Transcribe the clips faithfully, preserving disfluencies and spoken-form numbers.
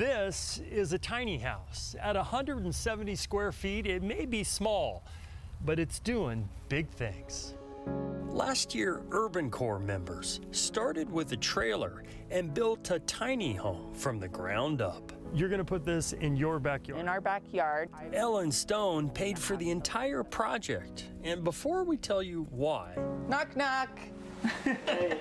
This is a tiny house. At one hundred seventy square feet, it may be small, but it's doing big things. Last year, Urban Corps members started with a trailer and built a tiny home from the ground up. You're going to put this in your backyard? In our backyard. Ellen Stone paid for the entire project. And before we tell you why... Knock, knock. Hey.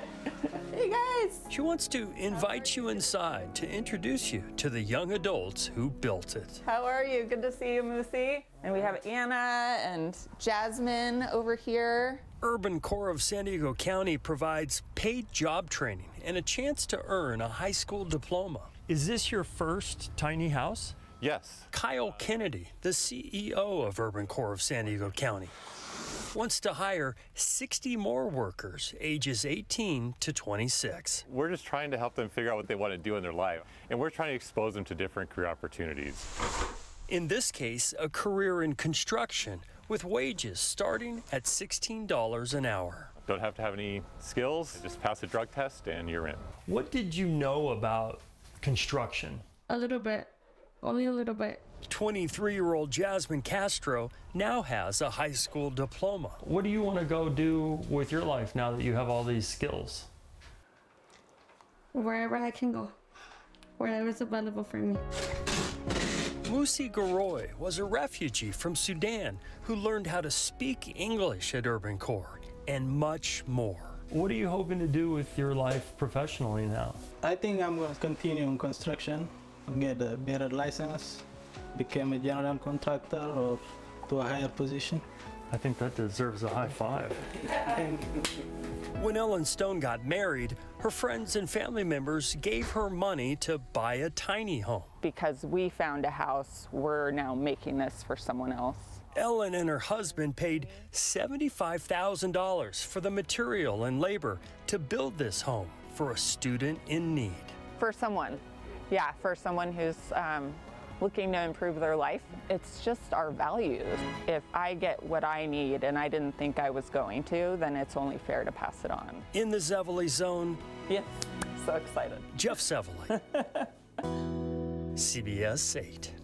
Hey, guys. She wants to invite you inside to introduce you to the young adults who built it. How are you? Good to see you, Musse. And we have Anna and Jasmine over here. Urban Corps of San Diego County provides paid job training and a chance to earn a high school diploma. Is this your first tiny house? Yes. Kyle Kennedy, the C E O of Urban Corps of San Diego County, wants to hire sixty more workers ages eighteen to twenty-six. We're just trying to help them figure out what they want to do in their life, and we're trying to expose them to different career opportunities. In this case, a career in construction with wages starting at sixteen dollars an hour. Don't have to have any skills, just pass a drug test and you're in. What did you know about construction? A little bit, only a little bit. twenty-three-year-old Jasmine Castro now has a high school diploma. What do you want to go do with your life now that you have all these skills? Wherever I can go, wherever's available for me. Musse Ghirey was a refugee from Sudan who learned how to speak English at Urban Corps and much more. What are you hoping to do with your life professionally now? I think I'm going to continue in construction, get a better license, become a general contractor or to a higher position. I think that deserves a high five. When Ellen Stone got married, her friends and family members gave her money to buy a tiny home. Because we found a house, we're now making this for someone else. Ellen and her husband paid seventy-five thousand dollars for the material and labor to build this home for a student in need. For someone, yeah, for someone who's um, looking to improve their life. It's just our values. If I get what I need and I didn't think I was going to, then it's only fair to pass it on. In the Zevely Zone. Yes, so excited. Jeff Zevely, C B S eight.